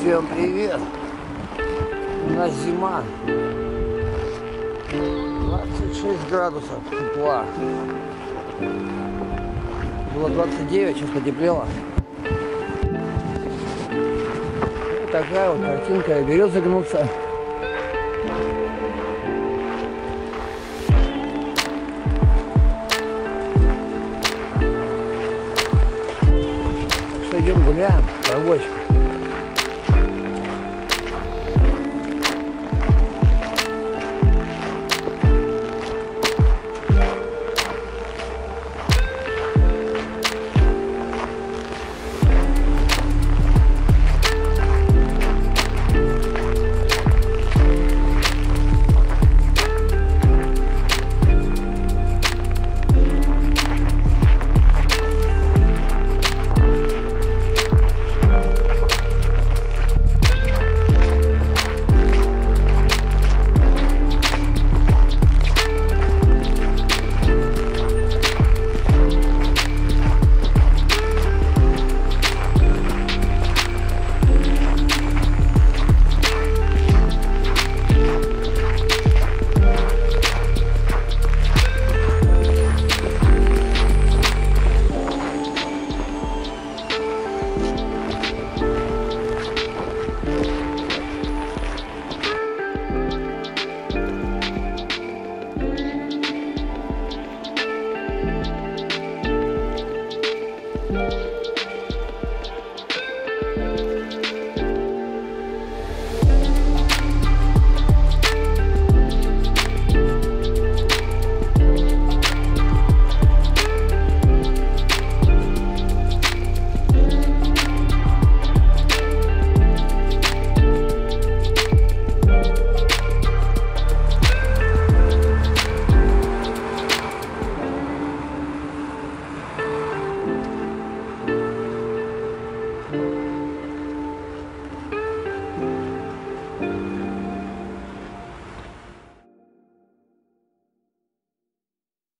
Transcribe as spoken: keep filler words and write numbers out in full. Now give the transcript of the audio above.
Всем привет! У нас зима. двадцать шесть градусов тепла. Было двадцать девять, сейчас потеплело. И такая вот картинка. Березы гнутся. Так что идем гуляем, прогулочка.